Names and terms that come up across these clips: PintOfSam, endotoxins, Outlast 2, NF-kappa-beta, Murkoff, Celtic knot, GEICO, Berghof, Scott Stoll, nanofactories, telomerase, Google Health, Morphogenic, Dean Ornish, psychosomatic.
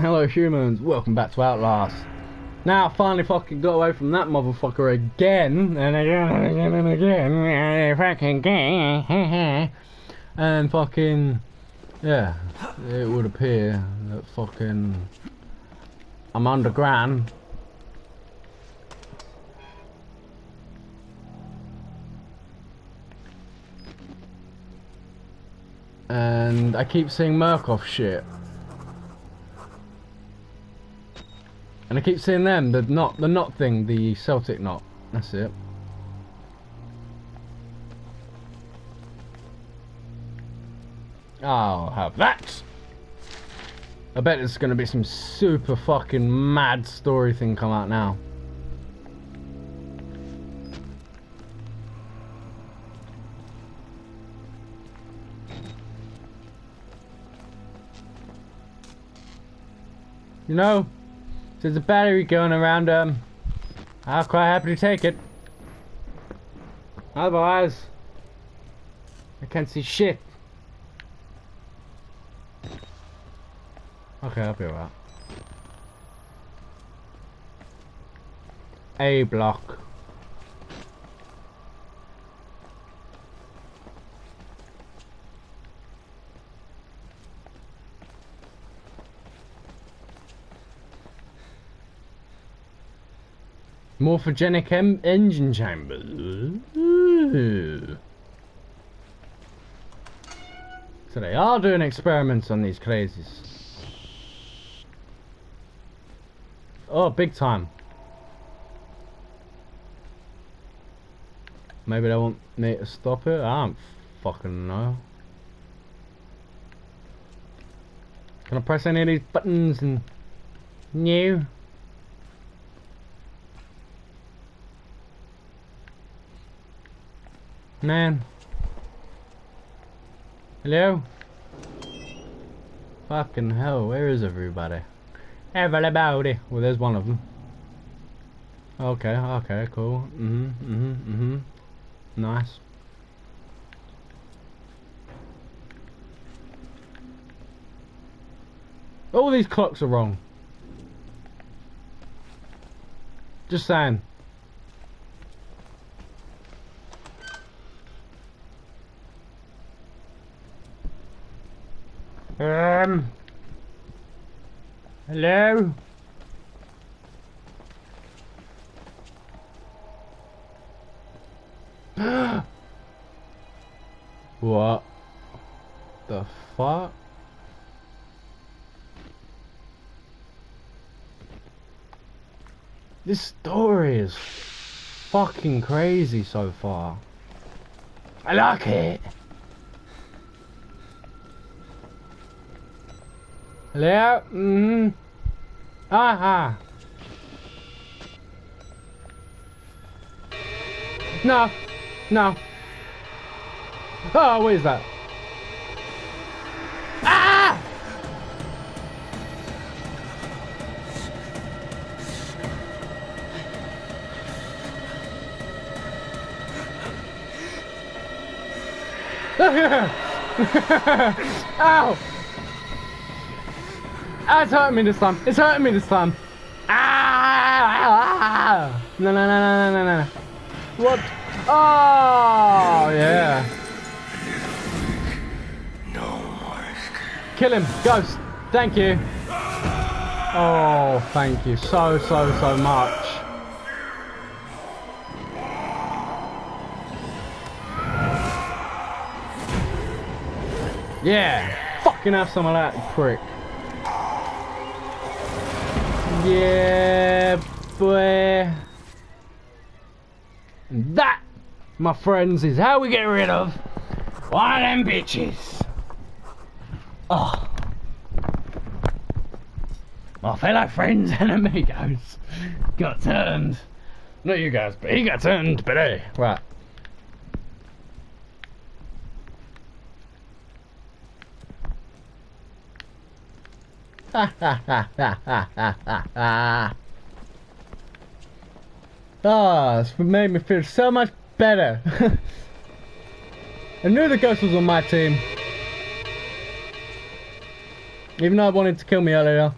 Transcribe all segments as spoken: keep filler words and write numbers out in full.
Hello humans, welcome back to Outlast. Now I finally fucking got away from that motherfucker again and again and again and again and fucking again and fucking yeah, it would appear that fucking I'm underground. And I keep seeing Murkoff shit. And I keep seeing them, the knot, the knot thing, the Celtic knot. That's it. I'll have that. I bet there's going to be some super fucking mad story thing come out now. You know, there's a battery going around, um, I'll quite happily take it. Otherwise, I can't see shit. Okay, I'll be alright. A block. Morphogenic em engine chamber. Ooh. So they are doing experiments on these crazies. Oh, big time. Maybe they want me to stop it? I don't fucking know. Can I press any of these buttons and... new? Man. Hello? Fucking hell, where is everybody? Everybody. Well, there's one of them. Okay, okay, cool. Mm-hmm, mm-hmm, mm-hmm. Nice. All these clocks are wrong. Just saying. Um... Hello? What the fuck? This story is fucking crazy so far. I like it! Hello? Mm-hmm. Aha! No! No! Oh, what is that? Ah! Ow! Ah, it's hurting me this time. It's hurting me this time. Ah! Ah, ah. No, no, no, no, no, no, no. What? Oh, yeah. No more escape. Kill him, ghost. Thank you. Oh, thank you so, so, so much. Yeah. Fucking have some of that, prick. Yeah, boy. And that, my friends, is how we get rid of one of them bitches. Oh, my fellow friends and amigos got turned. Not you guys, but he got turned, but hey, right. Ha ha ha ha ha ha ha. Ah, this made me feel so much better. I knew the ghost was on my team. Even though I wanted to kill me earlier.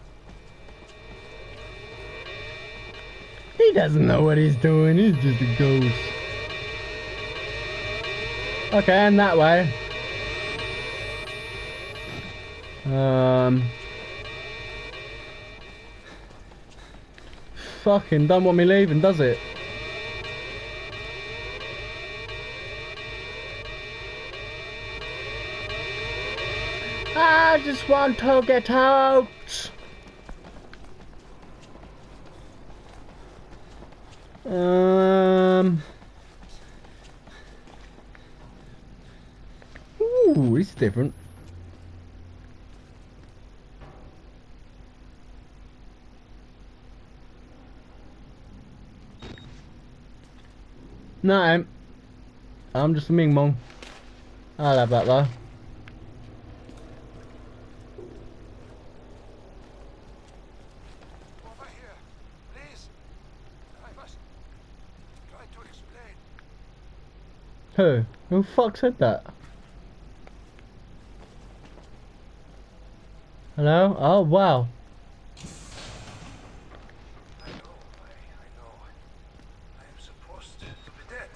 He doesn't know what he's doing, he's just a ghost. Okay, and that way. Um... Fucking don't want me leaving, does it? I just want to get out. Um. Ooh, it's different. No, I'm, I'm just a Ming Mong. I'll have that though. Who? Who the fuck said that? Hello? Oh wow. I know, I, I know. I am supposed to be dead.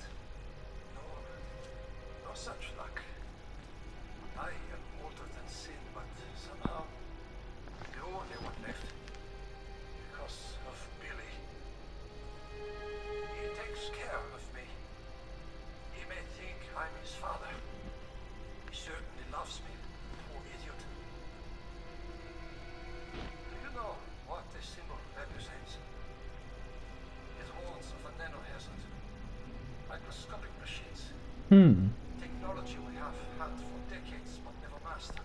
No, no such luck. I am older than sin, but somehow the only one left. Because of Billy. He takes care of me. He may think I'm his father. He certainly loves me, poor idiot. Do you know what this symbol represents? It warns of a nanohazard. Microscopic machines. Hmm. Technology we have had for decades but never mastered.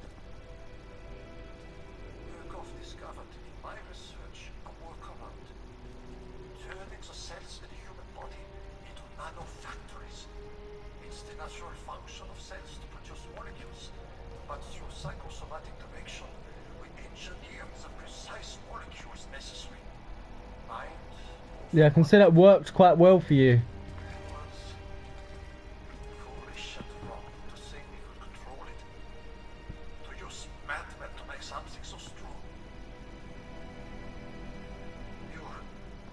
Berghof discovered in my research a workaround. Turning the cells in the human body into nanofactories. It's the natural function of cells to produce molecules, but through psychosomatic direction, we engineer the precise molecules necessary. Mind. Yeah, I can see that works quite well for you. It was foolish and wrong to think we could control it. To use madmen to make something so strong. You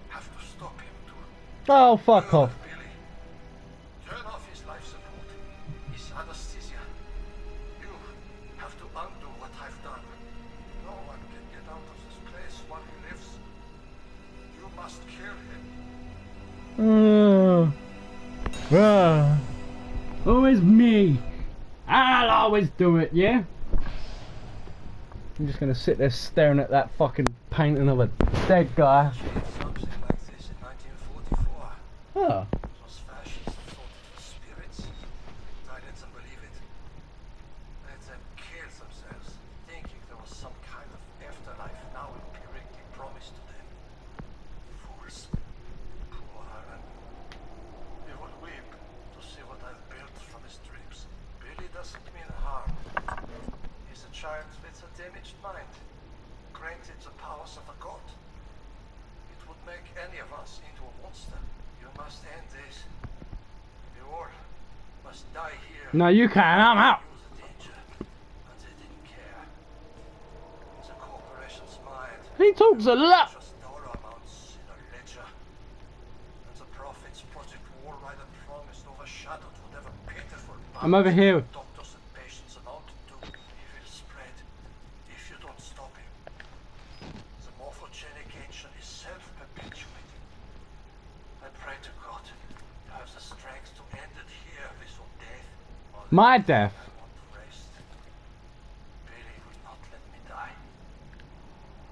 have to stop him to. Oh, fuck off. Uh, uh, always me. I'll always do it, yeah? I'm just gonna sit there staring at that fucking painting of a dead guy. Something like this in nineteen forty-four. Oh. Those fascists thought it was spirits. I let them believe it. Let them kill themselves, thinking there was some kind of afterlife now empirically promised to them. Fools. Doesn't mean harm. He's a child with a damaged mind, granted the powers of a god. It would make any of us into a monster. You must end this. You all must die here. No, you can't. I'm out. The danger, but they didn't care. The corporation's mind. He talks a lot. I'm over here. If you don't stop him. The morphogenic agent is self-perpetuating. I pray to God you have the strength to end it here with your death. My death. I want to rest. Billy would not let me die.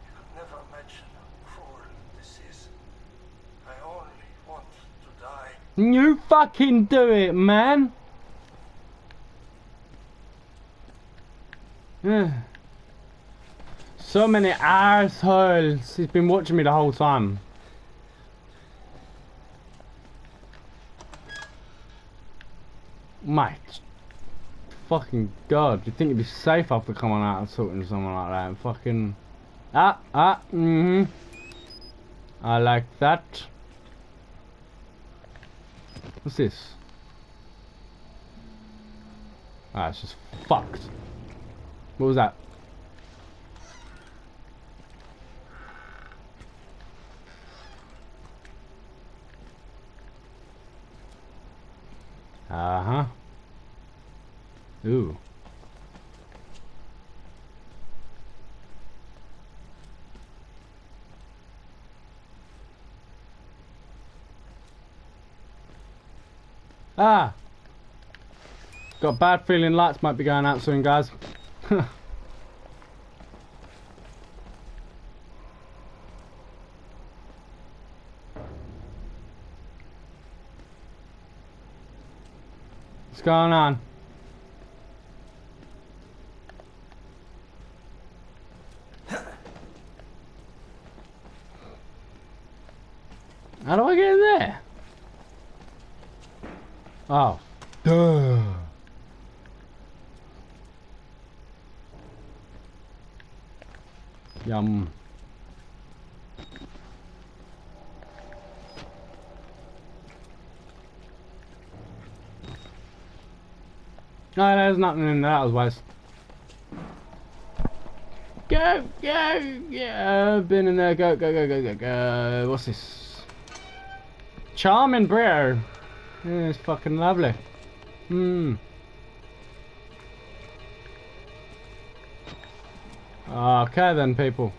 You could never imagine how cruel this is. I only want to die. You fucking do it, man. So many assholes. He's been watching me the whole time. Mate. Fucking God. You'd think it'd be safe after coming out and sorting someone like that. Fucking. Ah, ah, mm hmm. I like that. What's this? Ah, it's just fucked. What was that? Uh-huh. Ooh. Ah! Got a bad feeling lights might be going out soon, guys. What's going on? How do I get in there? Oh, duh. Yum. No, there's nothing in there, that was waste. Go, go, yeah, been in there, go, go, go, go, go, go. What's this? Charming bro. Yeah, it's fucking lovely. Hmm. Okay then, people.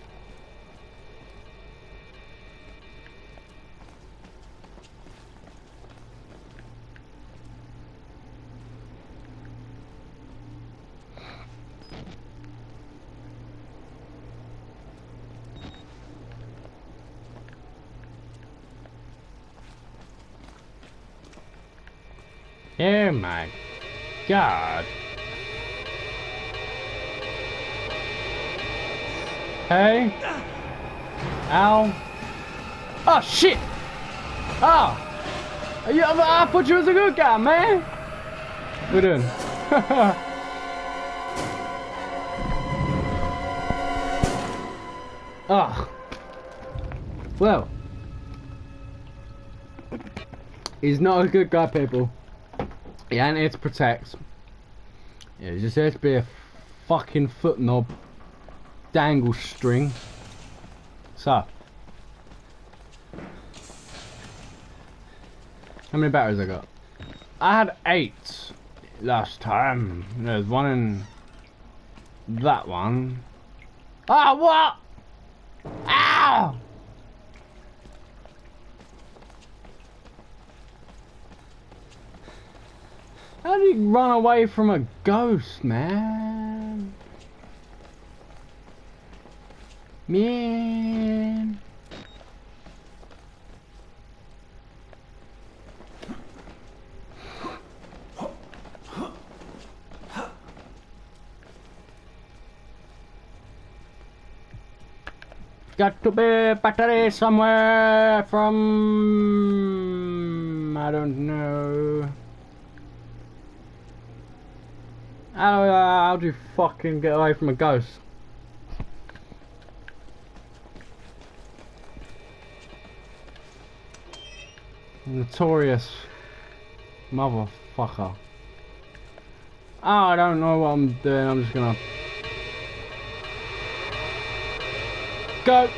Oh my god. Hey. Ow. Oh shit. Oh. You, I thought you was a good guy, man. We're doing. Ah. Well. He's not a good guy, people. He ain't here to protect. He's just here to be a fucking foot knob, dangle string. So, how many batteries I got? I had eight last time. There's one in that one. Ah, oh, what? Ow! How do you run away from a ghost, man? Man. Got to be a battery somewhere from... I don't know. How, uh, how do you fucking get away from a ghost? Notorious motherfucker. Oh, I don't know what I'm doing, I'm just gonna... Go!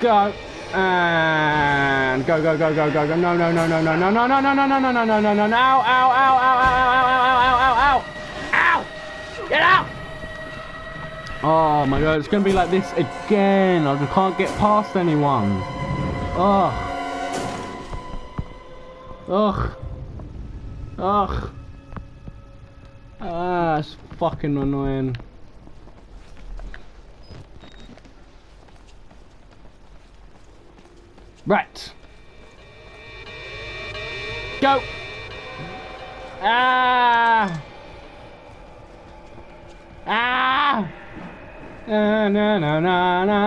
Go! And go, go, go, go, go, go, no, no, no, no, no, no, no, no, no, no, no, no, no, no, no, no, no, ow, ow, ow, ow, ow, ow, ow, ow, ow! Get out! Oh my god, it's gonna be like this again. I can't get past anyone. Ugh. Ugh. Ugh. Ah, it's fucking annoying. Right. Go! Ah! Ah! Na na na na na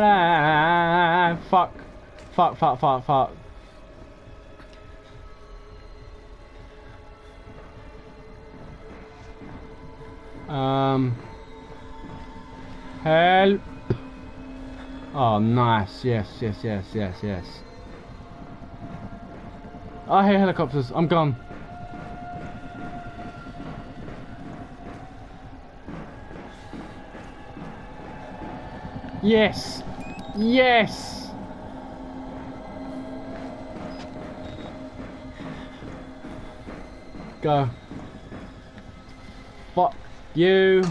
na. Fuck. Fuck, fuck, fuck, fuck. Um. Help. Oh, nice. Yes, yes, yes, yes, yes. I hear helicopters. I'm gone. Yes! Yes! Go. Fuck you.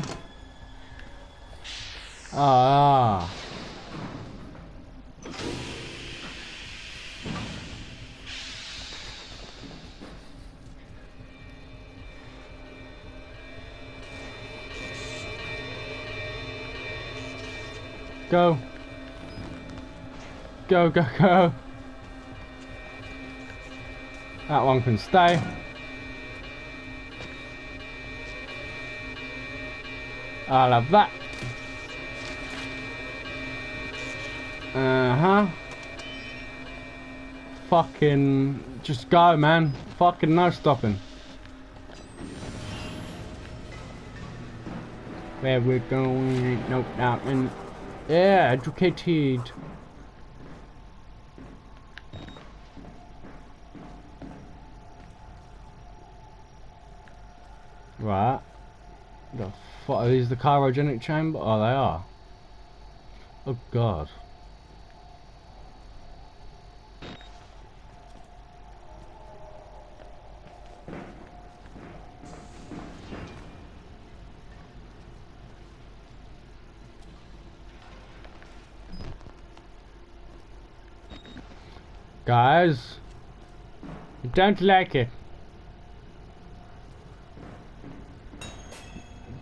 Ah. Go. Go, go, go. That one can stay. I love that. Uh-huh. Fucking just go, man. Fucking no stopping. Where we're going ain't no doubting. Yeah, educated. Right. The fuck are these, the cryogenic chamber? Oh, they are. Oh god. Guys, I don't like it.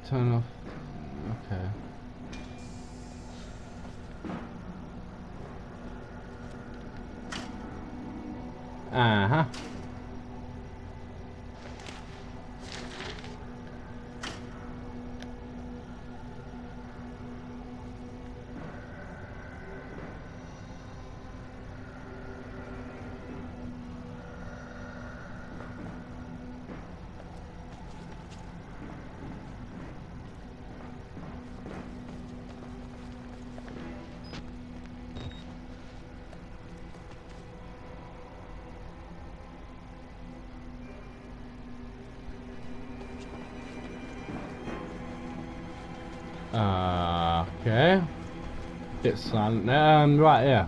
Turn off. Okay. Uh huh. Okay, bit silent. Um, right, yeah.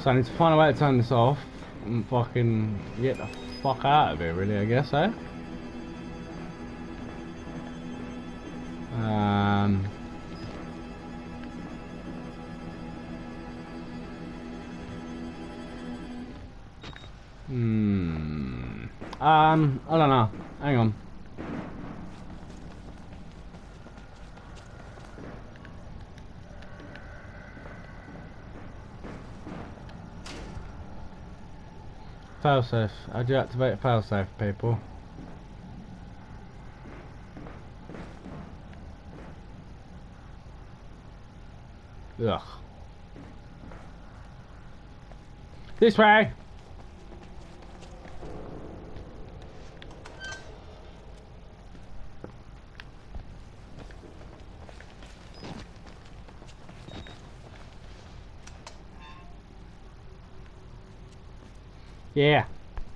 So I need to find a way to turn this off and fucking get the fuck out of it, really, I guess, eh? Um. Hmm. Um. I don't know. Hang on. Failsafe. How do you activate a failsafe, people? Ugh. This way! Yeah,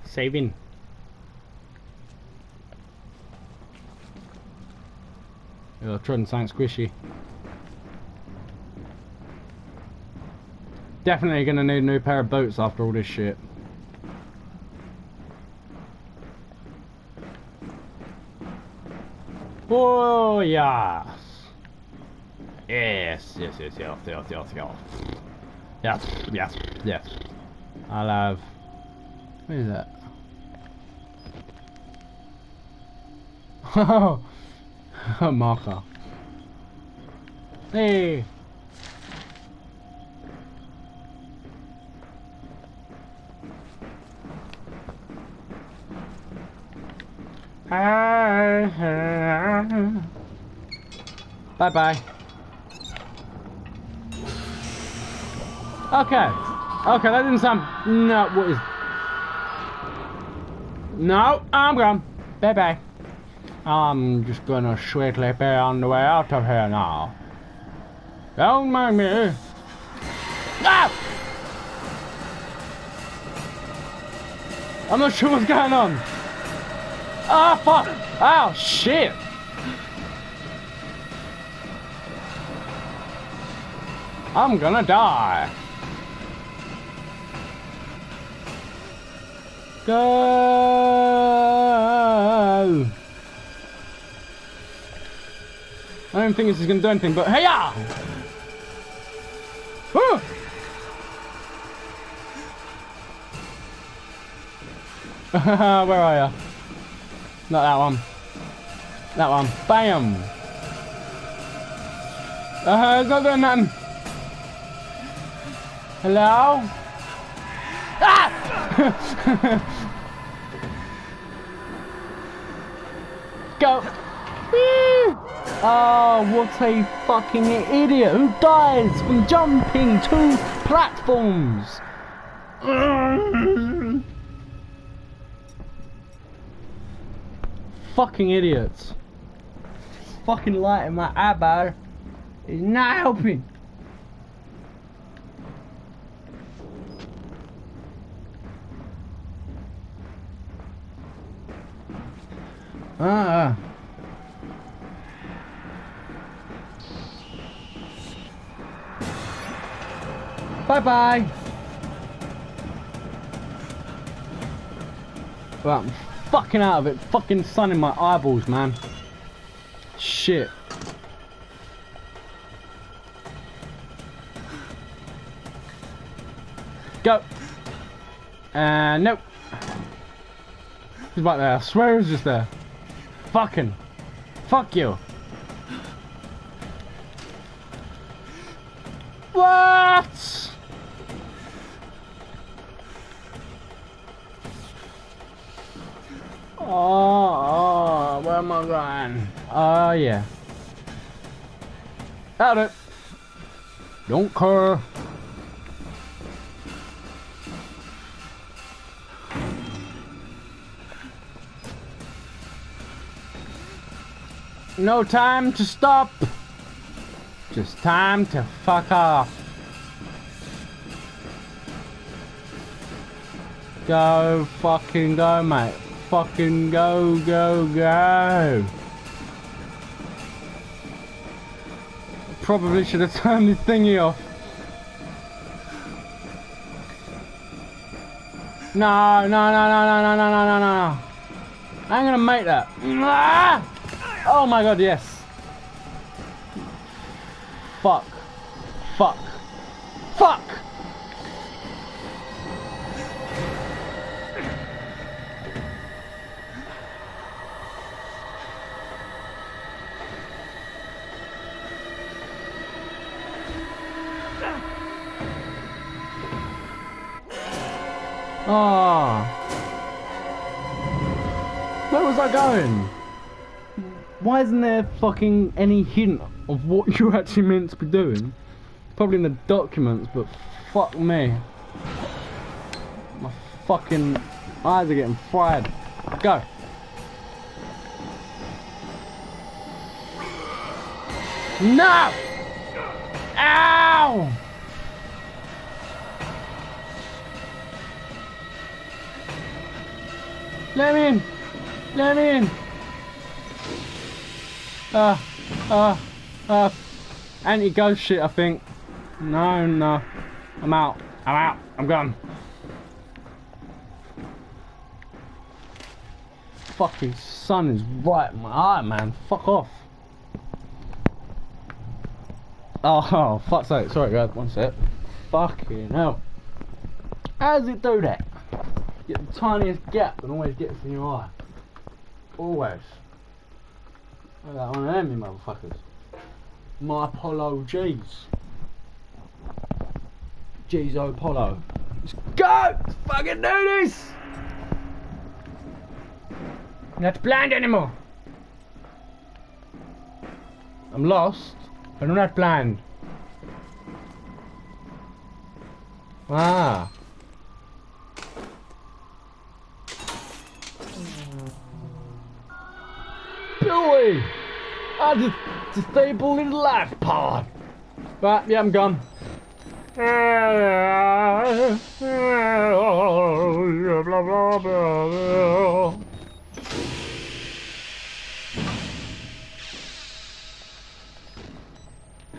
saving. Yeah, I'm trying to sound squishy. Definitely gonna need a new pair of boots after all this shit. Oh yes, yes, yes, yes, yes, yes, yes, yes, yes, yes, yes. I love. What is that? Oh, a marker. Hey. Bye bye. Okay. Okay, that didn't sound. No, what is? No, I'm gone. Bye bye. I'm just gonna sweetly be on the way out of here now. Don't mind me. Ah! I'm not sure what's going on. Ah, fuck. Oh, shit. I'm gonna die. Go I don't think this is going to do anything, but hey-ya! Woo! Where are you? Not that one. That one. Bam! Uh, it's not doing nothing. Hello? Ah! Go! Woo! Oh, what a fucking idiot who dies from jumping two platforms! Fucking idiots. Fucking light in my eyeball is not helping. Ah. Bye bye. Well, I'm fucking out of it. Fucking sun in my eyeballs, man. Shit. Go. And uh, nope. He's right there. I swear he's just there. Fucking. Fuck you. What? Oh, oh, where am I going? Oh, yeah. Got it. Don't care. No time to stop. Just time to fuck off. Go fucking go, mate. Fucking go, go, go. Probably should have turned this thingy off. No, no, no, no, no, no, no, no, no. I'm gonna make that. Ah! Oh my god, yes. Fuck. Fuck. Fuck! Ah. Where was I going? Why isn't there fucking any hint of what you're actually meant to be doing? Probably in the documents, but fuck me. My fucking eyes are getting fried. Go. No! Ow! Let me in! Let me in! Uh, uh, uh, anti-ghost shit, I think. No, no. I'm out. I'm out. I'm gone. Fucking sun is right in my eye, man. Fuck off. Oh, oh fuck's sake. Sorry, guys. One sec. Fucking hell. How does it do that? Get the tiniest gap and always gets in your eye. Always. Look at that one of them, motherfuckers. My Apollo G's. G's Apollo. Let's go! Let's fucking do this! I'm not blind anymore. I'm lost, but I'm not blind. Ah. Billy! I just disabled his life pod. Right, yeah, I'm gone.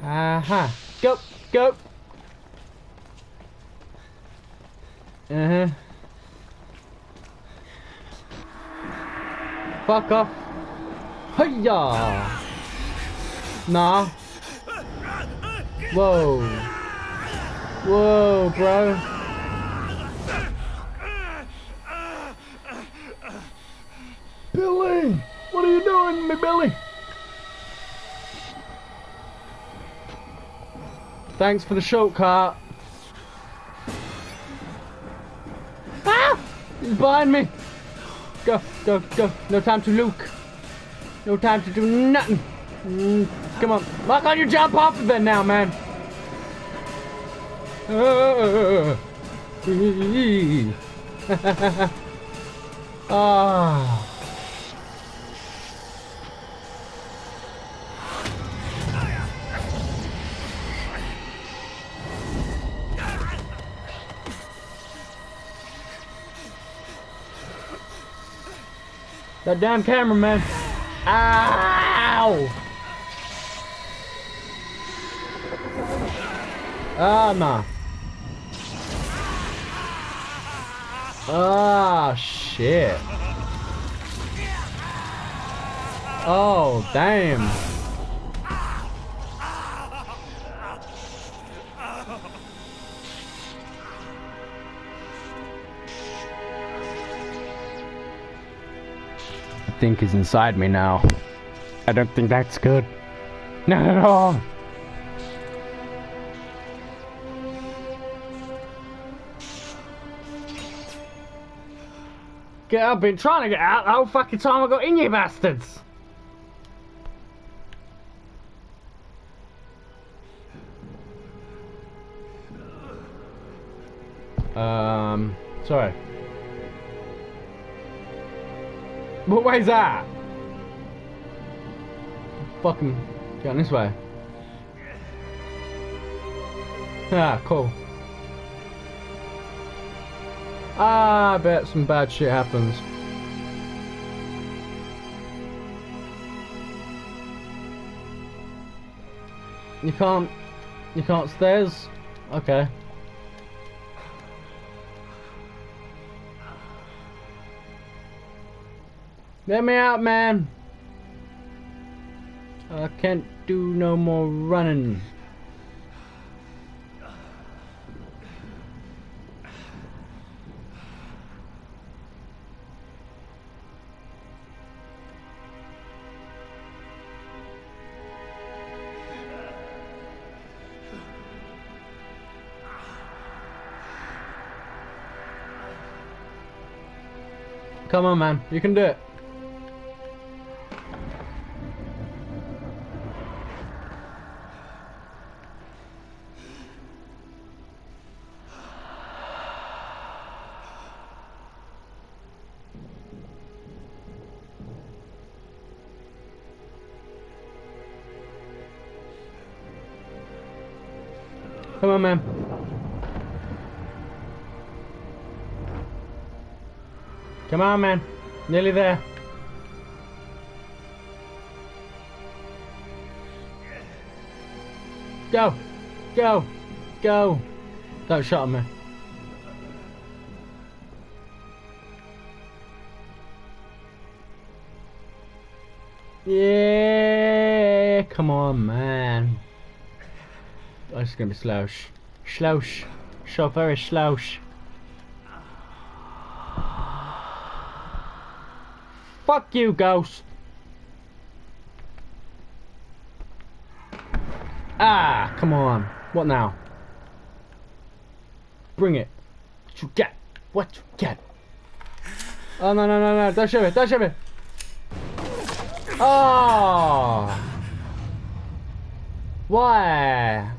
Aha. Go, go. Uh-huh. Fuck off. Hiya! Nah. Whoa. Whoa, bro. Billy! What are you doing, me Billy? Thanks for the shortcut. Ah! He's behind me. Go, go, go. No time to Luke. No time to do nothing. Mm, come on. Lock on your jump off of that now, man. Uh, oh. That damn camera, man. Ow! Ah, nah. Ah, shit. Oh, damn. I think he's inside me now. I don't think that's good. Not at all. Get out, I've been trying to get out the whole fucking time I got in, you bastards! Um, sorry. What way's that? Fucking going this way. Ah, cool. Ah, I bet some bad shit happens. You can't... You can't stairs? Okay. Let me out, man! I can't do no more running. Come on, man. You can do it. Come on, man. Come on, man. Nearly there. Go. Go. Go. Don't shot at me. Yeah. Come on, man. Oh, this is going to be slouch. Slouch. So very slouch. Fuck you, ghost! Ah, come on. What now? Bring it. What you get? What you get? Oh, no, no, no, no. Don't shoot me. Don't shoot me. Oh! Why?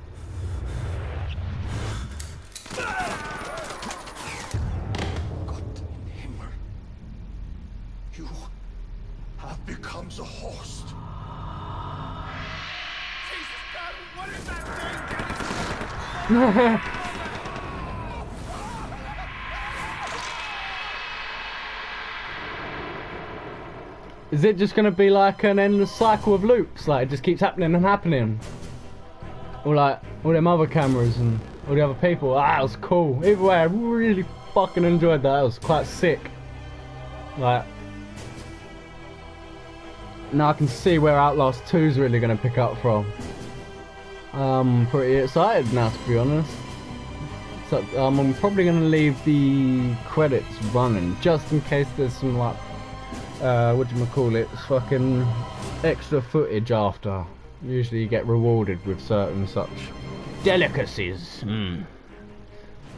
Becomes a host. Jesus God, what is that thing? Is it just gonna be like an endless cycle of loops? Like it just keeps happening and happening. Or like all them other cameras and all the other people. Ah, that was cool. Either way, I really fucking enjoyed that. That was quite sick. Like. Now I can see where Outlast two is really going to pick up from. I'm pretty excited now, to be honest. So um, I'm probably going to leave the credits running, just in case there's some, like, uh, what do you call it, fucking extra footage after. Usually you get rewarded with certain such delicacies. Mm.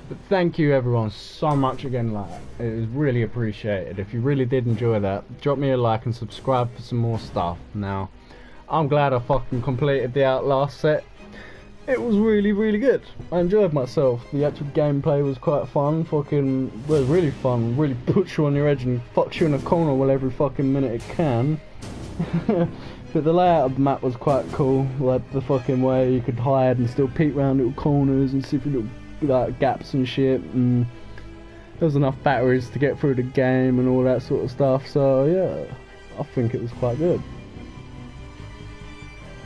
But thank you everyone so much again, like, it is really appreciated. If you really did enjoy that, drop me a like and subscribe for some more stuff. Now, I'm glad I fucking completed the Outlast set. It was really, really good. I enjoyed myself. The actual gameplay was quite fun, fucking, well, really fun, really puts you on your edge and fucks you in a corner well every fucking minute it can. But the layout of the map was quite cool, like the fucking way you could hide and still peek round little corners and see through little, like, gaps and shit, and there was enough batteries to get through the game and all that sort of stuff, so yeah, I think it was quite good.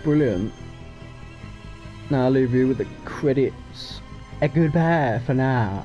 Brilliant. Now I'll leave you with the credits. A goodbye for now.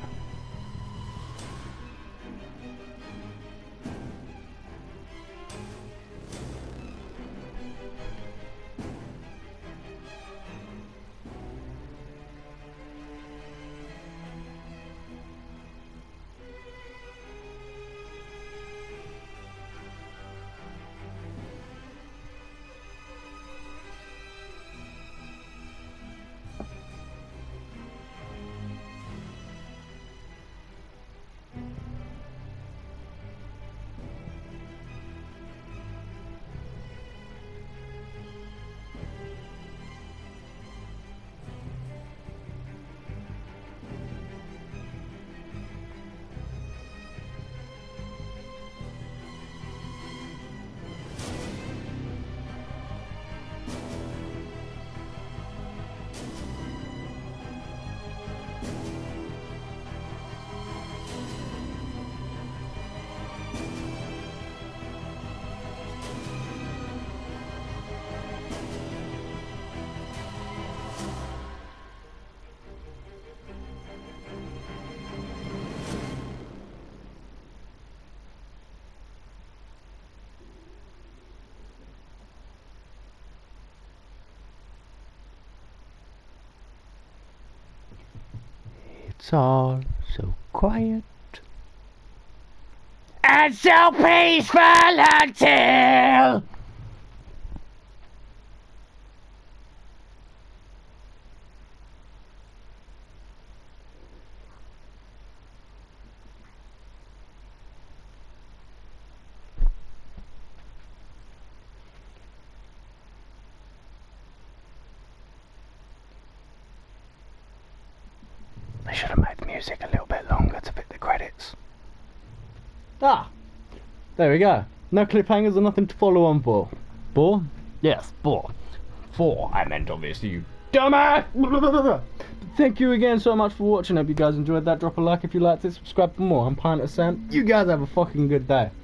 It's all so quiet and so peaceful until a little bit longer to fit the credits. Ah! There we go. No cliffhangers or nothing to follow on for. Four? Yes, four. Four, I meant obviously, you dumbass! Thank you again so much for watching. Hope you guys enjoyed that. Drop a like if you liked it. Subscribe for more. I'm PintOfSam. You guys have a fucking good day.